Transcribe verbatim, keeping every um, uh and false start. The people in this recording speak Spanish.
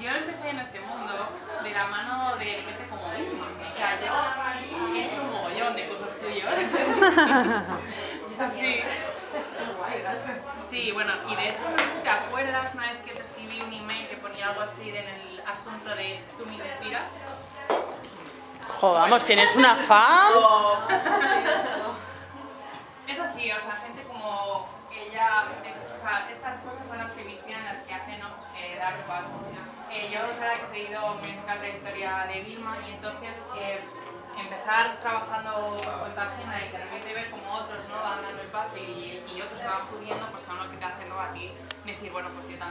Yo empecé en este mundo de la mano de gente como Vilma. O sea, yo he hecho un mogollón de cursos tuyos. Yo también. Sí, bueno, y de hecho, no sé si te acuerdas una vez que te escribí un email que ponía algo así en el asunto de tú me inspiras. Joder, vamos, tienes una fan. Es así, o sea, gente como ella, o sea, estas cosas son las que me inspiran, las que hacen, ¿no? eh, dar un paso. Eh, yo, es verdad que he seguido muy cerca la trayectoria de Vilma y entonces eh, empezar trabajando con tal gente y de repente ver como otros, ¿no?, van dando el paso y, y otros van pudiendo, pues son lo que te hacen, ¿no?, a ti decir, bueno, pues yo también.